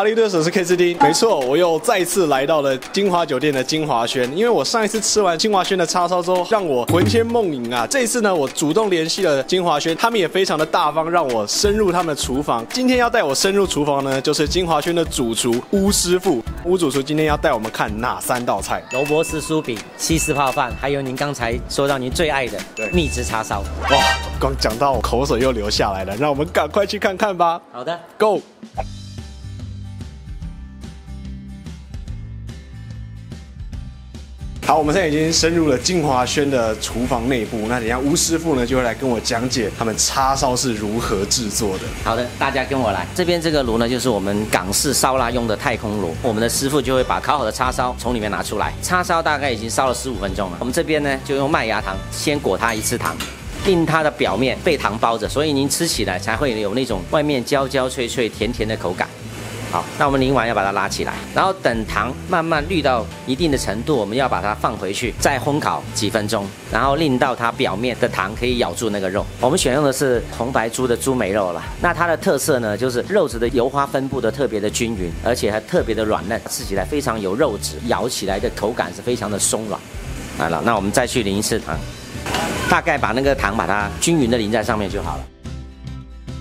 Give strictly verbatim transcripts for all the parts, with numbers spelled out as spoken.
哈利队手是 K C D， 没错，我又再次来到了金华酒店的金华轩，因为我上一次吃完金华轩的叉烧之后，让我魂牵梦萦啊。这一次呢，我主动联系了金华轩，他们也非常的大方，让我深入他们的厨房。今天要带我深入厨房呢，就是金华轩的主厨巫师傅，巫主厨今天要带我们看哪三道菜？萝卜丝酥饼、西式泡饭，还有您刚才说到您最爱的秘制叉烧。哇，刚讲到我口水又流下来了，让我们赶快去看看吧。好的 ，Go。 好，我们现在已经深入了金华轩的厨房内部。那等一下巫师傅呢就会来跟我讲解他们叉烧是如何制作的。好的，大家跟我来。这边这个炉呢，就是我们港式烧腊用的太空炉。我们的师傅就会把烤好的叉烧从里面拿出来。叉烧大概已经烧了十五分钟了。我们这边呢就用麦芽糖先裹它一次糖，令它的表面被糖包着，所以您吃起来才会有那种外面焦焦脆脆、甜甜的口感。 好，那我们淋完要把它拉起来，然后等糖慢慢滤到一定的程度，我们要把它放回去，再烘烤几分钟，然后令到它表面的糖可以咬住那个肉。我们选用的是红白猪的猪梅肉啦，那它的特色呢，就是肉质的油花分布的特别的均匀，而且还特别的软嫩，吃起来非常有肉质，咬起来的口感是非常的松软。好了，那我们再去淋一次糖，大概把那个糖把它均匀的淋在上面就好了。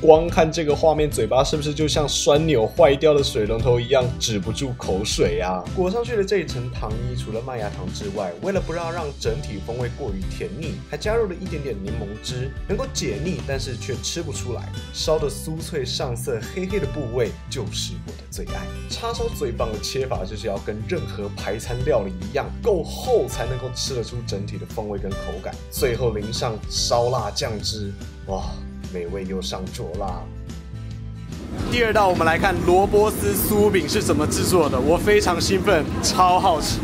光看这个画面，嘴巴是不是就像栓钮坏掉的水龙头一样止不住口水啊？裹上去的这一层糖衣，除了麦芽糖之外，为了不要让整体风味过于甜腻，还加入了一点点柠檬汁，能够解腻，但是却吃不出来。烧的酥脆，上色黑黑的部位就是我的最爱。叉烧最棒的切法就是要跟任何排餐料理一样，够厚才能够吃得出整体的风味跟口感。最后淋上烧腊酱汁，哇！ 美味又上桌啦！第二道，我们来看萝卜丝酥饼是怎么制作的，我非常兴奋，超好吃。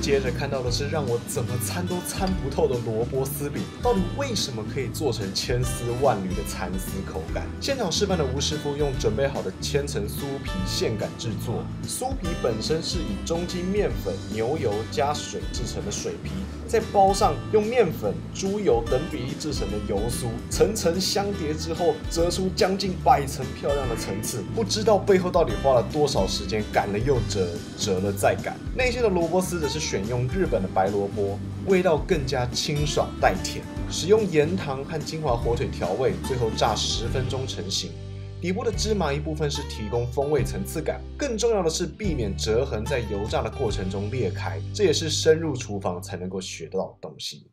接着看到的是让我怎么参都参不透的萝卜丝饼，到底为什么可以做成千丝万缕的蚕丝口感？现场示范的吴师傅用准备好的千层酥皮现擀制作，酥皮本身是以中筋面粉、牛油加水制成的水皮，再包上用面粉、猪油等比例制成的油酥，层层相叠之后，折出将近百层漂亮的层次。不知道背后到底花了多少时间，擀了又折，折了再擀。内馅的萝卜丝则是 选用日本的白萝卜，味道更加清爽带甜。使用盐、糖和金华火腿调味，最后炸十分钟成型。底部的芝麻一部分是提供风味层次感，更重要的是避免折痕在油炸的过程中裂开，这也是深入厨房才能够学到的东西。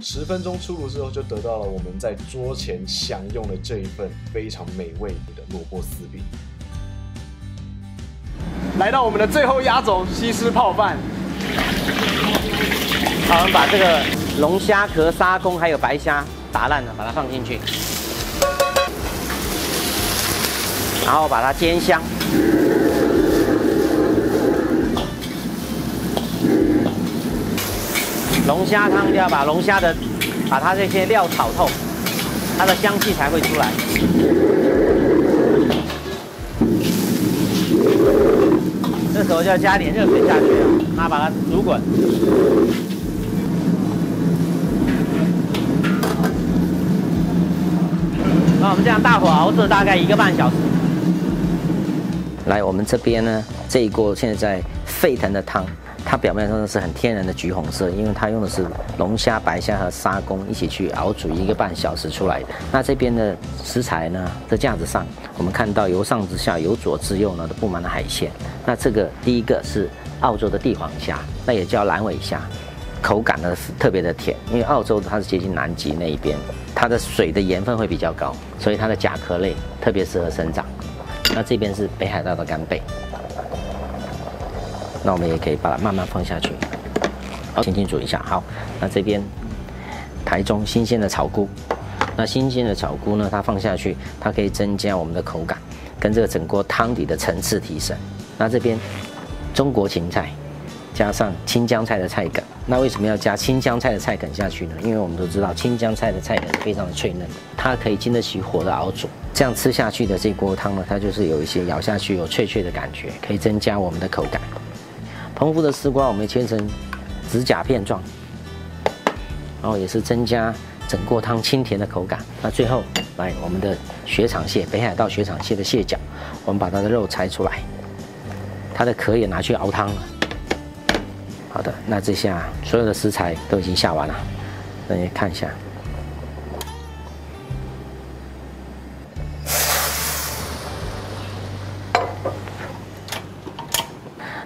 十分钟出炉之后，就得到了我们在桌前享用的这一份非常美味的萝卜丝饼。来到我们的最后压轴——西施泡饭。 好，我们把这个龙虾壳、沙公还有白虾打烂了，把它放进去，然后把它煎香。龙虾汤就要把龙虾的，把它这些料炒透，它的香气才会出来。 这时候就要加点热水下去，它把它煮滚。那我们这样大火熬制大概一个半小时。来，我们这边呢，这一锅现在沸腾的汤，它表面上是很天然的橘红色，因为它用的是龙虾、白虾和沙公一起去熬煮一个半小时出来的。那这边的食材呢，在架子上，我们看到由上至下、由左至右呢，都布满了海鲜。 那这个第一个是澳洲的帝皇虾，那也叫蓝尾虾，口感呢特别的甜，因为澳洲它是接近南极那一边，它的水的盐分会比较高，所以它的甲壳类特别适合生长。那这边是北海道的干贝，那我们也可以把它慢慢放下去，好，轻轻煮一下。好，那这边台中新鲜的草菇，那新鲜的草菇呢，它放下去，它可以增加我们的口感，跟这个整锅汤底的层次提升。 那这边中国芹菜加上青江菜的菜梗，那为什么要加青江菜的菜梗下去呢？因为我们都知道青江菜的菜梗非常的脆嫩，它可以经得起火的熬煮。这样吃下去的这锅汤呢，它就是有一些咬下去有脆脆的感觉，可以增加我们的口感。澎湖的丝瓜我们切成指甲片状，然后也是增加整锅汤清甜的口感。那最后来我们的雪场蟹，北海道雪场蟹的蟹脚，我们把它的肉拆出来，它的壳也拿去熬汤了。好的，那这下所有的食材都已经下完了，大家看一下。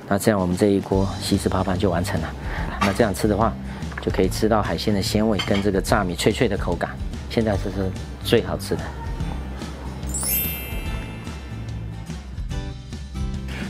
那这样我们这一锅西式泡饭就完成了。那这样吃的话，就可以吃到海鲜的鲜味跟这个炸米脆脆的口感。现在这是最好吃的。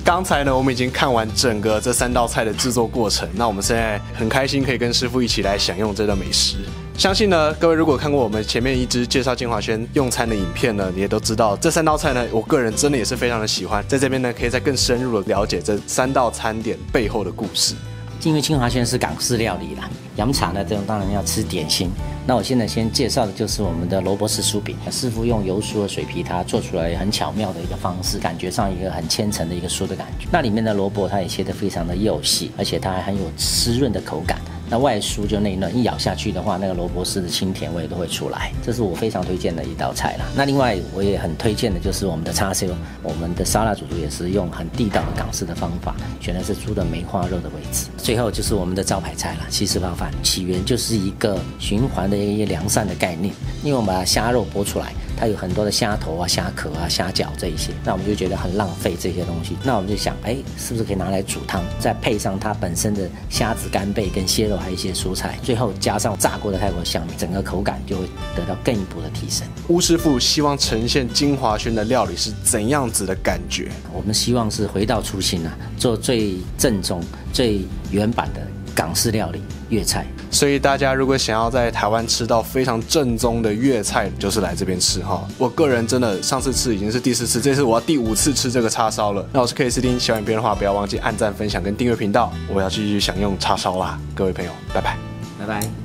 刚才呢，我们已经看完整个这三道菜的制作过程。那我们现在很开心可以跟师傅一起来享用这道美食。相信呢，各位如果看过我们前面一支介绍金华轩用餐的影片呢，你也都知道这三道菜呢，我个人真的也是非常的喜欢。在这边呢，可以再更深入的了解这三道餐点背后的故事。因为金华轩是港式料理啦，洋茶呢，这种当然要吃点心。那我现在先介绍的就是我们的萝卜丝酥饼，师傅用油酥的水皮，它做出来很巧妙的一个方式，感觉上一个很千层的一个酥的感觉。那里面的萝卜它也切得非常的幼细，而且它还很有湿润的口感。那外酥就内嫩，一咬下去的话，那个萝卜丝的清甜味都会出来。这是我非常推荐的一道菜啦。那另外我也很推荐的就是我们的叉烧，我们的沙拉主厨也是用很地道的港式的方法，选的是猪的梅花肉的位置。最后就是我们的招牌菜啦，西式泡饭，起源就是一个循环的 一些良善的概念，因为我们把虾肉剥出来，它有很多的虾头啊、虾壳啊、虾脚这一些，那我们就觉得很浪费这些东西。那我们就想，哎，是不是可以拿来煮汤，再配上它本身的虾子、干贝跟蟹肉，还有一些蔬菜，最后加上炸过的泰国香米，整个口感就会得到更一步的提升。巫师傅希望呈现金华轩的料理是怎样子的感觉？我们希望是回到初心啊，做最正宗、最原版的港式料理粤菜。 所以大家如果想要在台湾吃到非常正宗的粤菜，就是来这边吃哈。我个人真的上次吃已经是第四次，这次我要第五次吃这个叉烧了。那我是可以试听小影片的话，不要忘记按赞、分享跟订阅频道。我要继续享用叉烧啦，各位朋友，拜拜，拜拜。